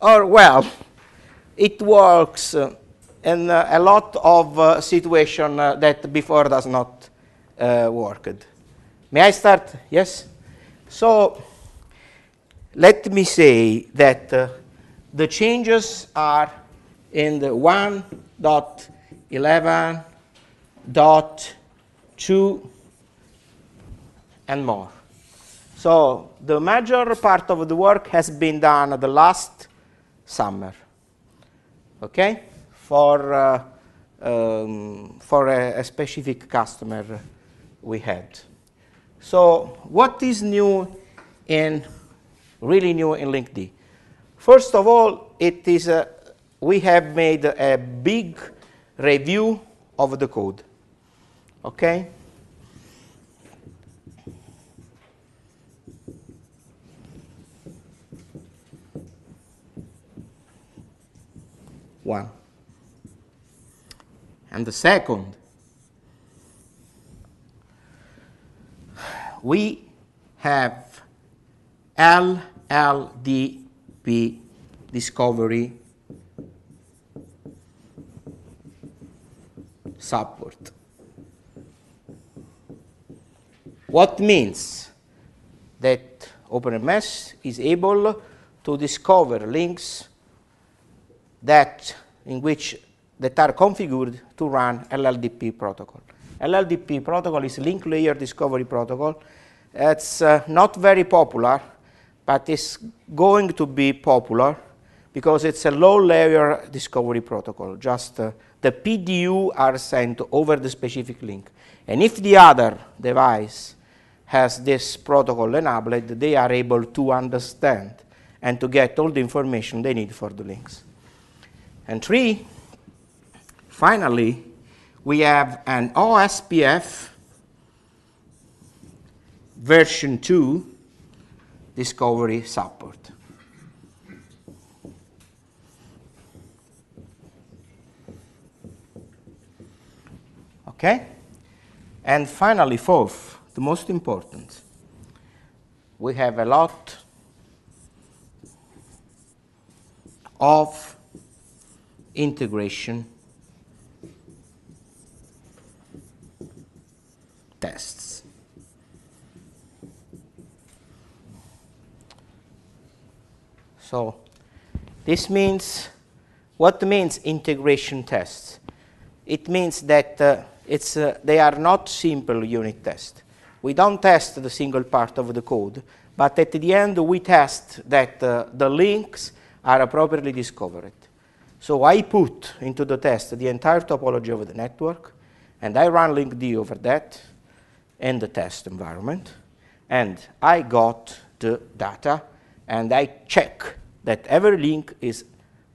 Or, well, it works in a lot of situations that before does not worked. May I start? Yes? So, let me say that the changes are in the 1.11.2 and more. So, the major part of the work has been done the last summer, okay, for a specific customer we had. So, what is new in, really new in LinkD? First of all, it is we have made a big review of the code, okay? One. And the second, we have LLDP discovery support. What means that OpenNMS is able to discover links that are configured to run LLDP protocol. LLDP protocol is Link Layer Discovery Protocol. It's not very popular, but it's going to be popular because it's a low-layer discovery protocol. Just the PDU are sent over the specific link. And if the other device has this protocol enabled, they are able to understand and to get all the information they need for the links. And three, finally, we have an OSPF version 2 discovery support. Okay? And finally, fourth, the most important, we have a lot of integration tests. So this means, what means integration tests? It means that they are not simple unit tests. We don't test the single part of the code, but at the end we test that the links are appropriately discovered. So I put into the test the entire topology of the network, and I run LinkD over that in the test environment, and I got the data, and I check that every link is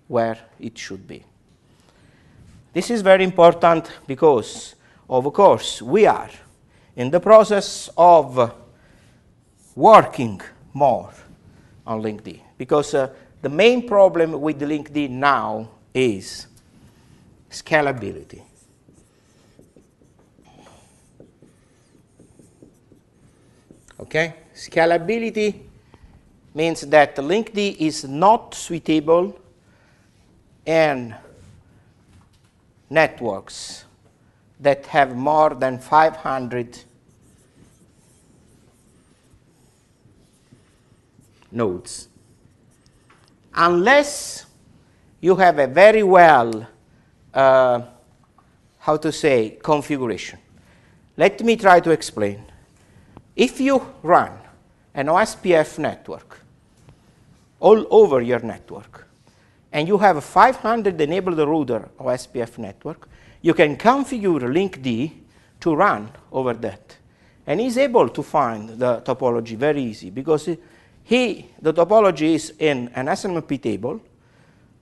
where it should be. This is very important because, of course, we are in the process of working more on LinkD, because the main problem with LinkD now is scalability. Okay? Scalability means that LinkD is not suitable in networks that have more than 500 nodes. Unless you have a very well, how to say, configuration. Let me try to explain. If you run an OSPF network all over your network, and you have a 500 enabled router OSPF network, you can configure LinkD to run over that. And he's able to find the topology very easy because the topology is in an SNMP table,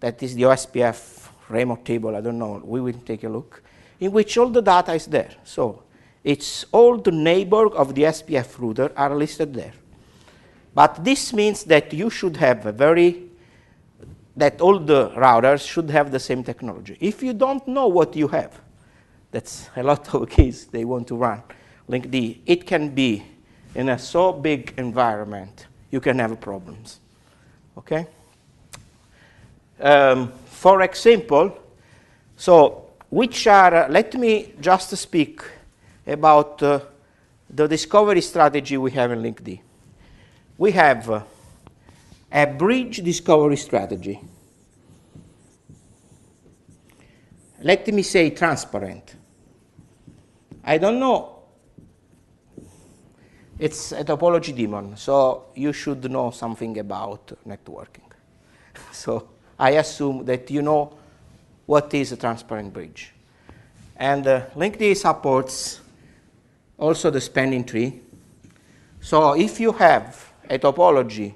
that is the OSPF remote table, I don't know, we will take a look, in which all the data is there. So it's all the neighbor of the SPF router are listed there. But this means that you should have that all the routers should have the same technology. If you don't know what you have, that's a lot of cases they want to run LinkD, it can be in a so big environment, you can have problems, okay? For example, so which are, let me just speak about the discovery strategy we have in LinkD. We have a bridge discovery strategy. Let me say transparent. I don't know. It's a topology daemon, so you should know something about networking. So I assume that you know what is a transparent bridge. And LinkD supports also the spanning tree. So if you have a topology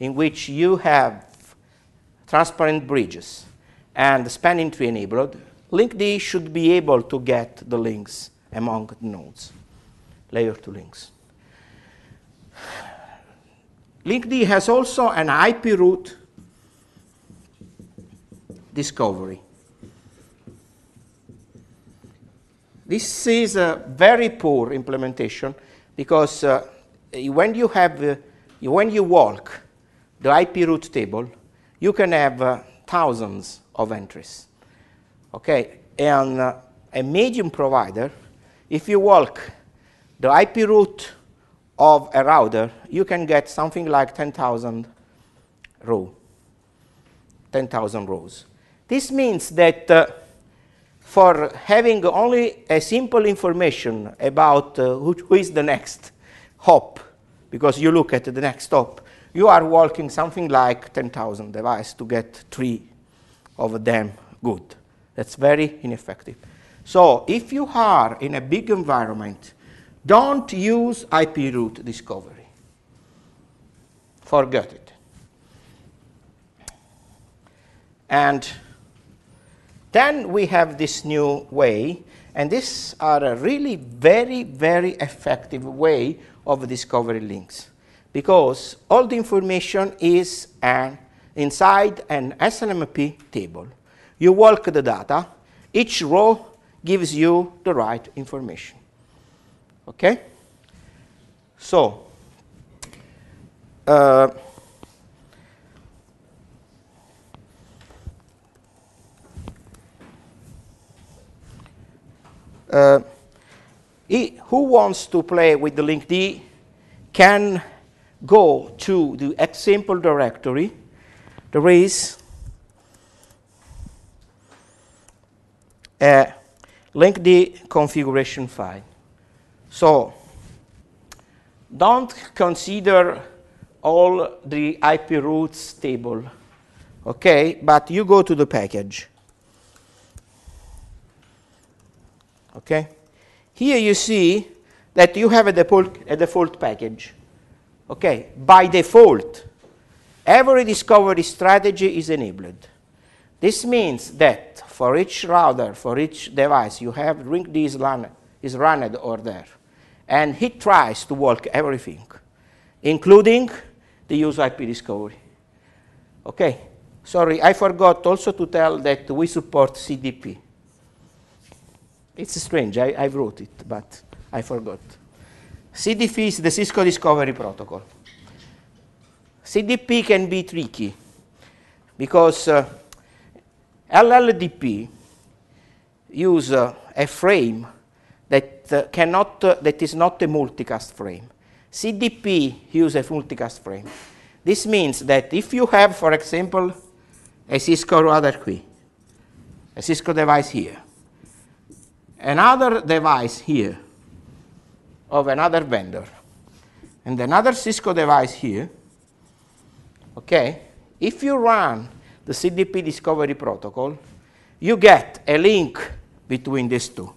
in which you have transparent bridges and the spanning tree enabled, LinkD should be able to get the links among the nodes, layer 2 links. LinkD has also an IP route discovery. This is a very poor implementation because when you walk the IP route table, you can have thousands of entries. Okay, and a medium provider, if you walk the IP route of a router, you can get something like 10,000 rows. 10,000 rows. This means that for having only a simple information about who is the next hop, because you look at the next hop, you are walking something like 10,000 devices to get 3 of them good. That's very ineffective. So if you are in a big environment, don't use IP route discovery. Forget it. And then we have this new way, and these are a really very, very effective way of discovering links, because all the information is inside an SNMP table. You walk the data. Each row gives you the right information. Okay? So, who wants to play with the LinkD can go to the example directory. There is a LinkD configuration file. So don't consider all the IP routes table, okay? But you go to the package, okay? Here you see that you have a default package, okay? By default, every discovery strategy is enabled. This means that for each router, for each device, you have LinkD is run over there. And he tries to walk everything, including the use IP discovery. Okay, sorry, I forgot also to tell that we support CDP. It's strange, I wrote it, but I forgot. CDP is the Cisco Discovery Protocol. CDP can be tricky because LLDP use a frame that that is not a multicast frame. CDP uses a multicast frame. This means that if you have, for example, a Cisco router here, a Cisco device here, another device here of another vendor, and another Cisco device here, okay, if you run the CDP discovery protocol, you get a link between these two,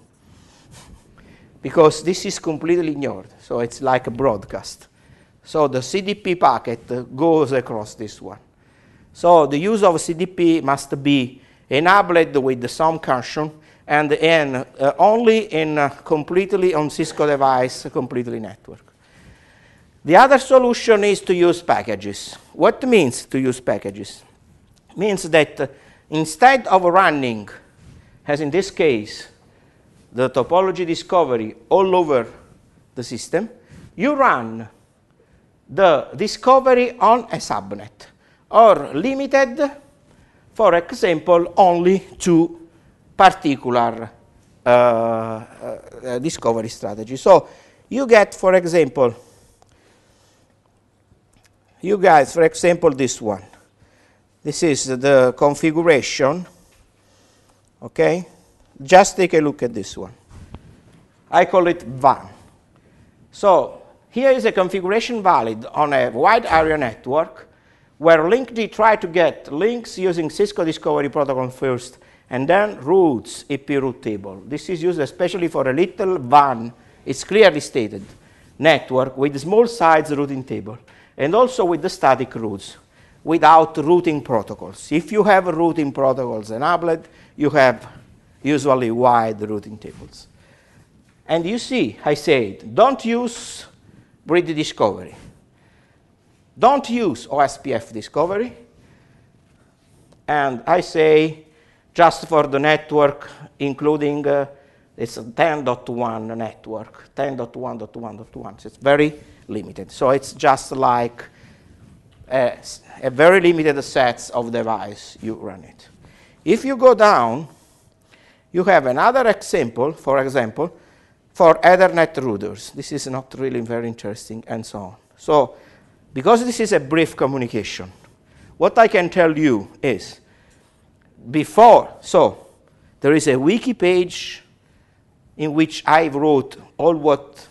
because this is completely ignored, so it's like a broadcast. So the CDP packet goes across this one. So the use of CDP must be enabled with some caution, and only in completely on Cisco device, completely network. The other solution is to use packages. What means to use packages? Means that instead of running, as in this case, the topology discovery all over the system, you run the discovery on a subnet or limited for example, only to particular discovery strategy. So you get, for example, you guys, for example, this one. This is the configuration, okay? Just take a look at this one. I call it VAN. So here is a configuration valid on a wide area network where LinkD tried to get links using Cisco Discovery Protocol first and then routes IP route table. This is used especially for a little VAN, it's clearly stated, network with small size routing table and also with the static routes without routing protocols. If you have routing protocols enabled, you have usually wide routing tables. And you see, I said, don't use BRIDGE discovery. Don't use OSPF discovery. And I say, just for the network, including it's 10.1 network, 10.1.1.1. It's very limited. So it's just like a very limited sets of device you run it. If you go down, you have another example, for example, for Ethernet routers. This is not really very interesting, and so on. So, because this is a brief communication, what I can tell you is, before, so, there is a wiki page in which I wrote all what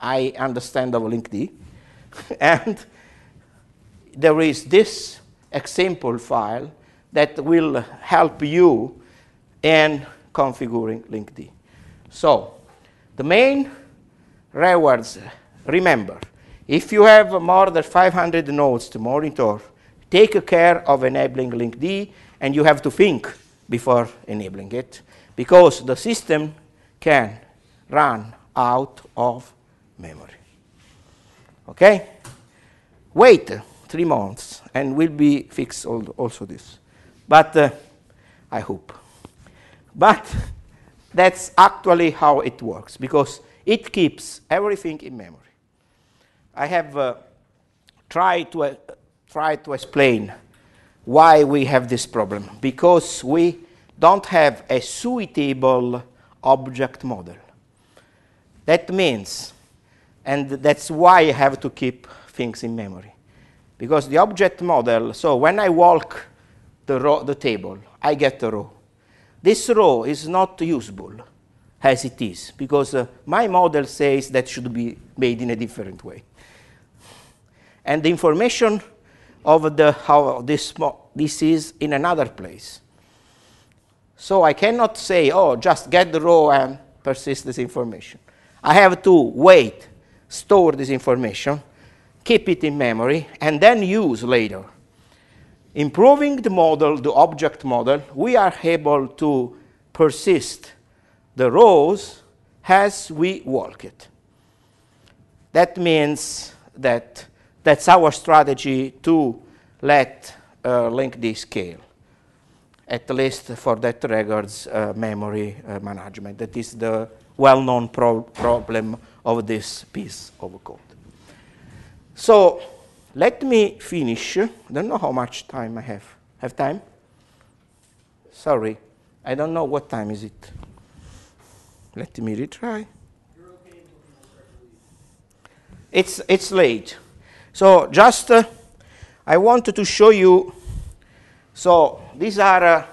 I understand of LinkD, and there is this example file that will help you in configuring LinkD. So, the main rewards, remember, if you have more than 500 nodes to monitor, take care of enabling LinkD, and you have to think before enabling it, because the system can run out of memory. Okay? Wait 3 months, and will be fixed also this. But I hope. But that's actually how it works, because it keeps everything in memory. I have tried to explain why we have this problem, because we don't have a suitable object model. That means, and that's why I have to keep things in memory, because the object model, so when I walk the table, I get the row. This row is not usable as it is, because my model says that should be made in a different way. And the information of this is in another place. So I cannot say, oh, just get the row and persist this information. I have to wait, store this information, keep it in memory, and then use later. Improving the model, the object model, we are able to persist the rows as we walk it. That means that that's our strategy to let LinkD scale, at least for that regards memory management. That is the well-known problem of this piece of code. So, let me finish. I don't know how much time I have. Have time? Sorry, I don't know what time is it. Let me retry. You're okay. It's late. So just I wanted to show you. So these are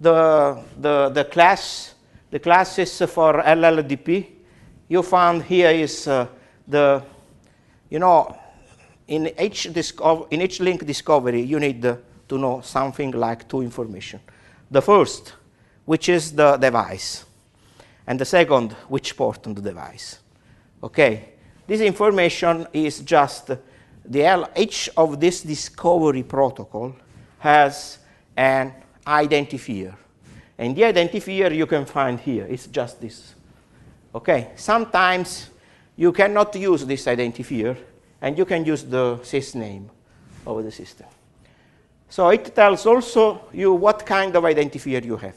the classes for LLDP. You found here is the, you know, in each link discovery, you need to know something like two information. The first, which is the device, and the second, which port on the device. Okay, this information is just each of this discovery protocol has an identifier, and the identifier you can find here. It's just this. Okay, sometimes you cannot use this identifier, and you can use the sysname of the system. So it tells also you what kind of identifier you have.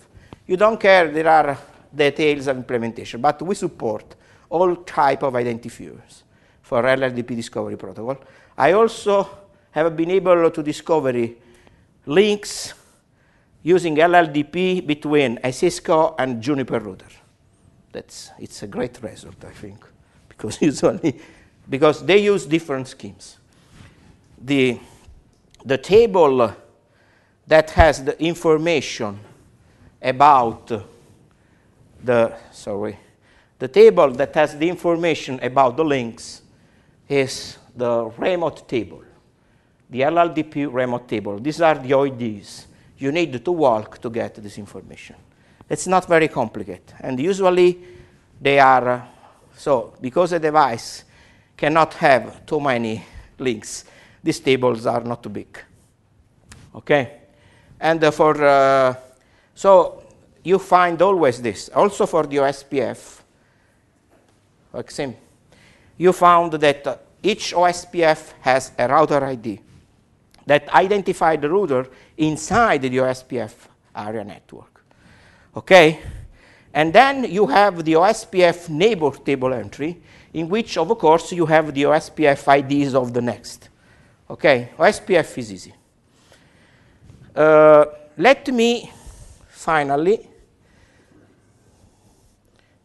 You don't care, there are details of implementation, but we support all type of identifiers for LLDP discovery protocol. I also have been able to discover links using LLDP between a Cisco and Juniper router. It's a great result, I think, because usually, because they use different schemes. The table that has the information about the table that has the information about the links is the remote table, the LLDP remote table. These are the OIDs. You need to walk to get this information. It's not very complicated. And usually they are, because a device cannot have too many links, these tables are not too big. Okay? And so you find always this. Also for the OSPF, you found that each OSPF has a router ID that identifies the router inside the OSPF area network. Okay? And then you have the OSPF neighbor table entry, in which, of course, you have the OSPF IDs of the next. Okay? OSPF is easy. Let me finally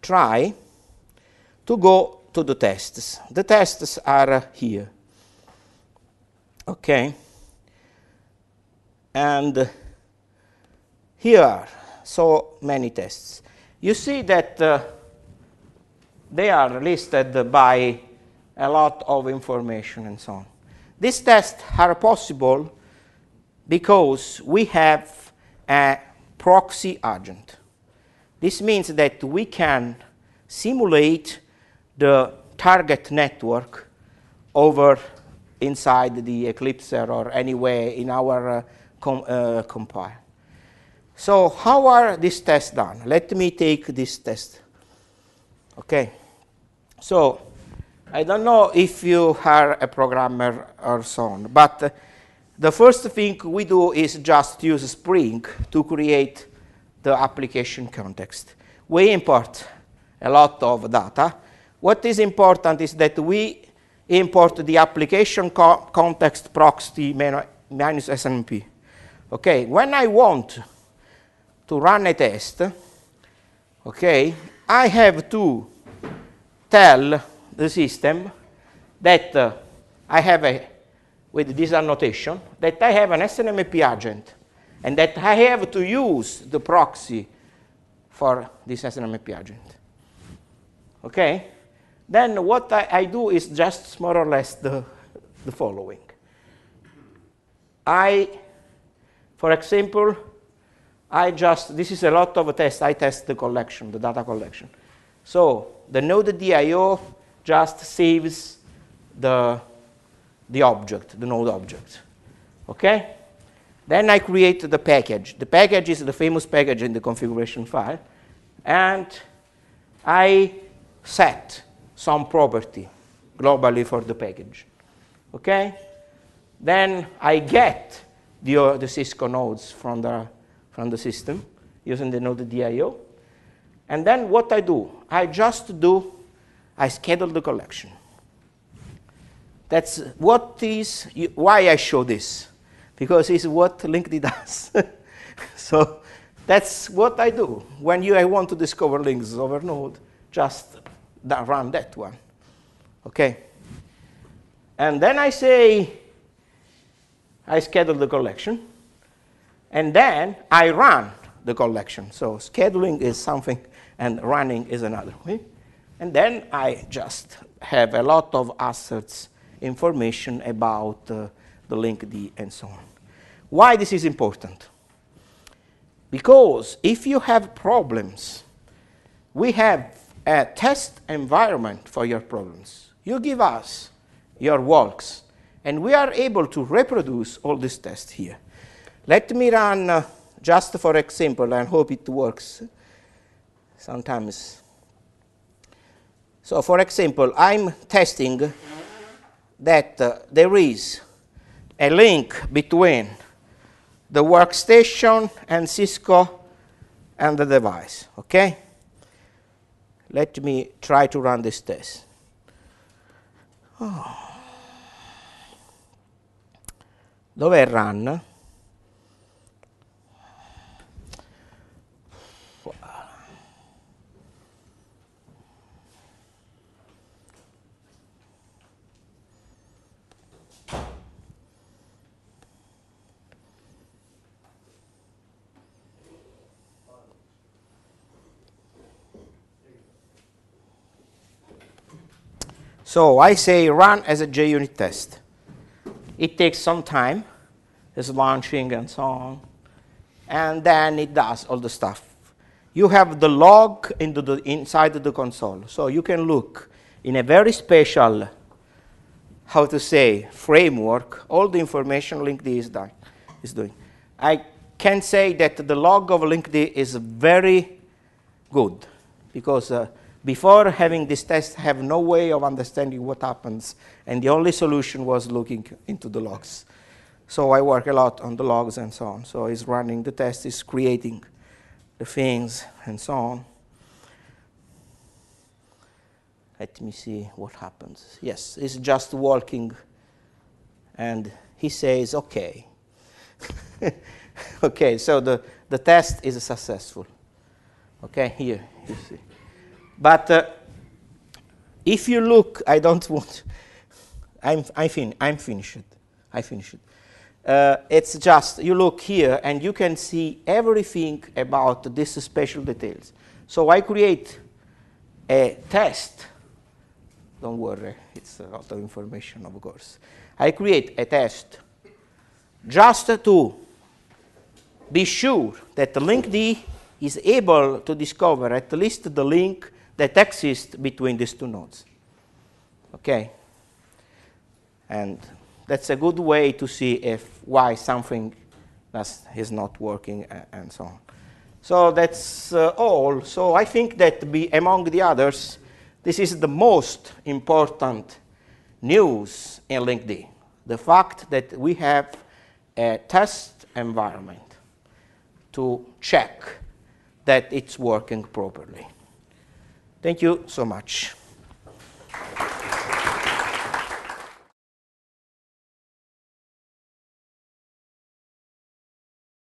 try to go to the tests. The tests are here. Okay? And here are so many tests. You see that they are listed by a lot of information and so on. These tests are possible because we have a proxy agent. This means that we can simulate the target network over inside the Eclipse or anywhere in our compile. So how are these tests done? Let me take this test. Okay. So I don't know if you are a programmer or so on, but the first thing we do is just use Spring to create the application context. We import a lot of data. What is important is that we import the application context proxy minus SNMP. Okay, when I want to run a test, okay, I have to tell the system that I have a, with this annotation, that I have an SNMP agent and that I have to use the proxy for this SNMP agent. Okay? Then what I do is just more or less the following. For example, this is a lot of tests. I test the collection, the data collection. So the node.io just saves the node object. Okay? Then I create the package. The package is the famous package in the configuration file. And I set some property globally for the package. Okay? Then I get the Cisco nodes from the system using the node.io. And then what I do? I schedule the collection. That's why I show this, because it's what LinkD does. So that's what I do. When I want to discover links over node, just run that one. Okay. And then I say, I schedule the collection, and then I run the collection. So scheduling is something, and running is another way. And then I just have a lot of assets, information about the LinkD and so on. Why this is important? Because if you have problems, we have a test environment for your problems. You give us your walks, and we are able to reproduce all these tests here. Let me run, just for example, and hope it works sometimes. So for example, I'm testing that there is a link between the workstation and Cisco and the device. Okay? Let me try to run this test. Oh. Dove run? So I say run as a JUnit test. It takes some time. It's launching and so on. And then it does all the stuff. You have the log into the inside of the console. So you can look in a very special, how to say, framework, all the information LinkD is doing. I can say that the log of LinkD is very good, because before having this test, I have no way of understanding what happens, and the only solution was looking into the logs. So I work a lot on the logs and so on. So it's running the test, it's creating the things and so on. Let me see what happens. Yes, it's just walking, and he says, okay. Okay, so the test is successful. Okay, here, you see. But if you look, I don't want, I finished. It's just, you look here, and you can see everything about these special details. So I create a test. Don't worry, it's a lot of information, of course. I create a test just to be sure that LinkD is able to discover at least the link that exists between these two nodes. Okay? And that's a good way to see if why something is not working and so on. So that's all. So I think that among the others, this is the most important news in LinkD, the fact that we have a test environment to check that it's working properly. Thank you so much.